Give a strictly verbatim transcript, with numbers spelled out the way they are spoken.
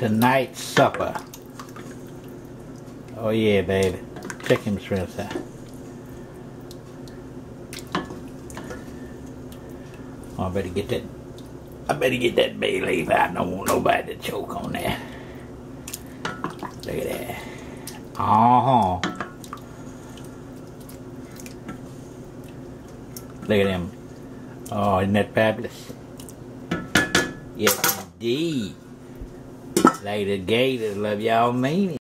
tonight's supper. Oh yeah, baby. Chicken shrimp. Oh, I better get that. I better get that bay leaf out. I don't want nobody to choke on that. Look at that. Uh huh. Look at them. Oh, isn't that fabulous? Yes, indeed. Lady Gators, love y'all mean it.